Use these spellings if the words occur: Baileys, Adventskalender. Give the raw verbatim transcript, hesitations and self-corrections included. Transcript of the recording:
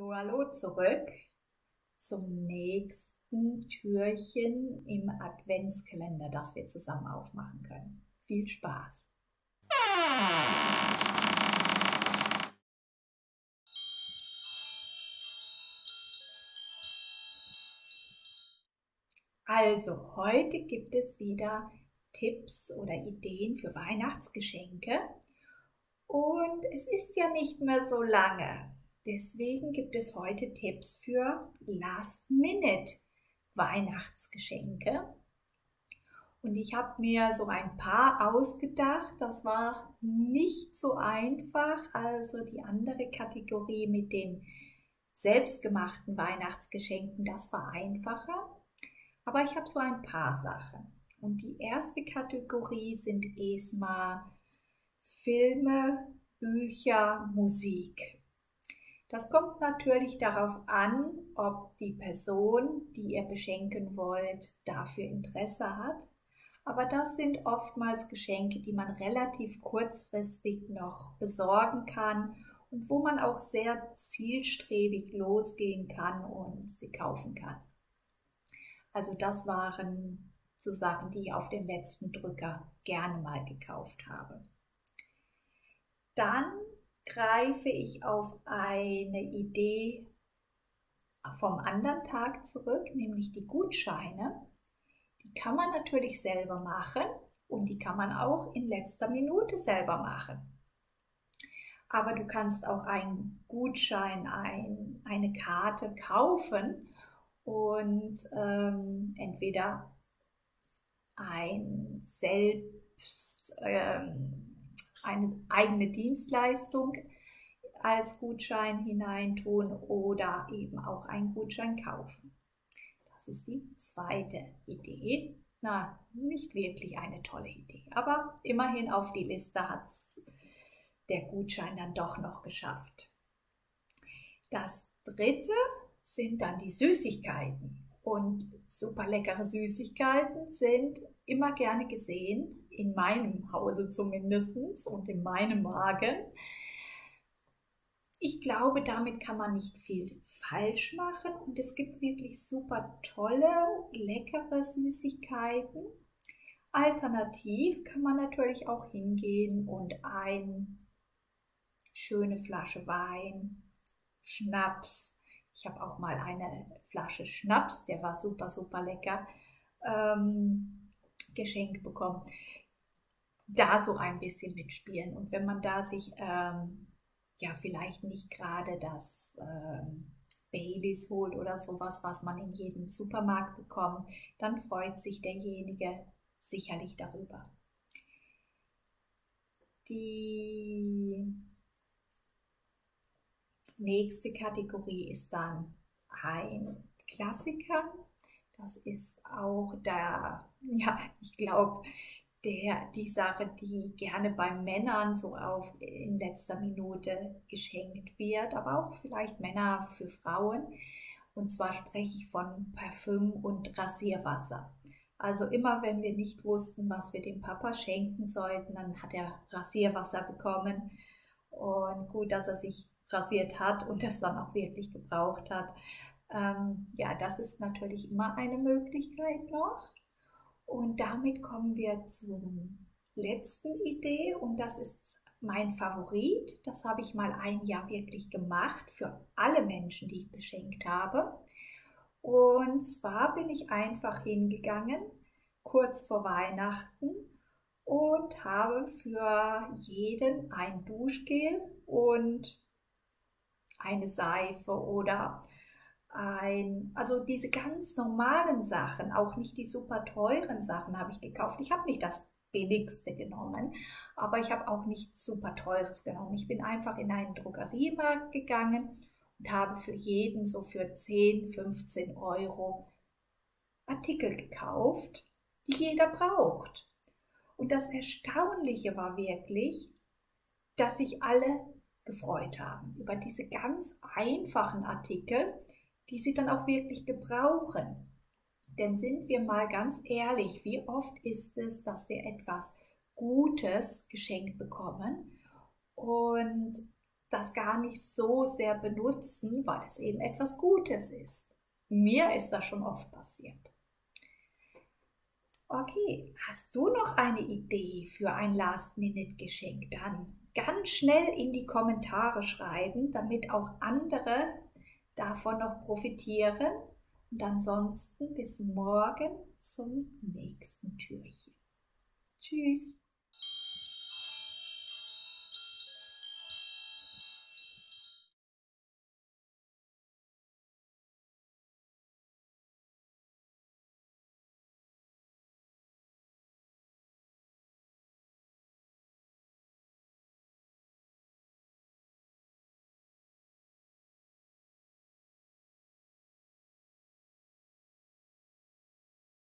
Hallo, hallo zurück zum nächsten Türchen im Adventskalender, das wir zusammen aufmachen können. Viel Spaß! Also, heute gibt es wieder Tipps oder Ideen für Weihnachtsgeschenke und es ist ja nicht mehr so lange. Deswegen gibt es heute Tipps für Last-Minute-Weihnachtsgeschenke. Und ich habe mir so ein paar ausgedacht. Das war nicht so einfach. Also die andere Kategorie mit den selbstgemachten Weihnachtsgeschenken, das war einfacher. Aber ich habe so ein paar Sachen. Und die erste Kategorie sind erstmal Filme, Bücher, Musik. Das kommt natürlich darauf an, ob die Person, die ihr beschenken wollt, dafür Interesse hat. Aber das sind oftmals Geschenke, die man relativ kurzfristig noch besorgen kann und wo man auch sehr zielstrebig losgehen kann und sie kaufen kann. Also das waren so Sachen, die ich auf den letzten Drücker gerne mal gekauft habe. Dann greife ich auf eine Idee vom anderen Tag zurück, nämlich die Gutscheine. Die kann man natürlich selber machen und die kann man auch in letzter Minute selber machen. Aber du kannst auch einen Gutschein, ein, eine Karte kaufen und ähm, entweder ein selbst... Ähm, eine eigene Dienstleistung als Gutschein hineintun oder eben auch einen Gutschein kaufen. Das ist die zweite Idee. Na, nicht wirklich eine tolle Idee, aber immerhin auf die Liste hat es der Gutschein dann doch noch geschafft. Das dritte sind dann die Süßigkeiten. Und super leckere Süßigkeiten sind immer gerne gesehen, in meinem Hause zumindest und in meinem Magen. Ich glaube, damit kann man nicht viel falsch machen und es gibt wirklich super tolle, leckere Süßigkeiten. Alternativ kann man natürlich auch hingehen und eine schöne Flasche Wein, Schnaps. Ich habe auch mal eine Flasche Schnaps, der war super, super lecker, ähm, geschenkt bekommen. Da so ein bisschen mitspielen und wenn man da sich ähm, ja vielleicht nicht gerade das ähm, Baileys holt oder sowas, was man in jedem Supermarkt bekommt, dann freut sich derjenige sicherlich darüber. Die nächste Kategorie ist dann ein Klassiker. Das ist auch der, ja, ich glaube, der, die Sache, die gerne bei Männern so auf in letzter Minute geschenkt wird, aber auch vielleicht Männer für Frauen. Und zwar spreche ich von Parfüm und Rasierwasser. Also immer, wenn wir nicht wussten, was wir dem Papa schenken sollten, dann hat er Rasierwasser bekommen. Und gut, dass er sich rasiert hat und das dann auch wirklich gebraucht hat. Ähm, ja, das ist natürlich immer eine Möglichkeit noch. Und damit kommen wir zur letzten Idee und das ist mein Favorit. Das habe ich mal ein Jahr wirklich gemacht für alle Menschen, die ich beschenkt habe. Und zwar bin ich einfach hingegangen, kurz vor Weihnachten, und habe für jeden ein Duschgel und eine Seife oder ein, also diese ganz normalen Sachen, auch nicht die super teuren Sachen habe ich gekauft. Ich habe nicht das billigste genommen, aber ich habe auch nichts super teures genommen. Ich bin einfach in einen Drogeriemarkt gegangen und habe für jeden so für zehn, fünfzehn Euro Artikel gekauft, die jeder braucht. Und das Erstaunliche war wirklich, dass sich alle gefreut haben über diese ganz einfachen Artikel, die sie dann auch wirklich gebrauchen. Denn sind wir mal ganz ehrlich, wie oft ist es, dass wir etwas Gutes geschenkt bekommen und das gar nicht so sehr benutzen, weil es eben etwas Gutes ist. Mir ist das schon oft passiert. Okay, hast du noch eine Idee für ein Last-Minute-Geschenk? Dann ganz schnell in die Kommentare schreiben, damit auch andere davon noch profitieren. Und ansonsten bis morgen zum nächsten Türchen. Tschüss!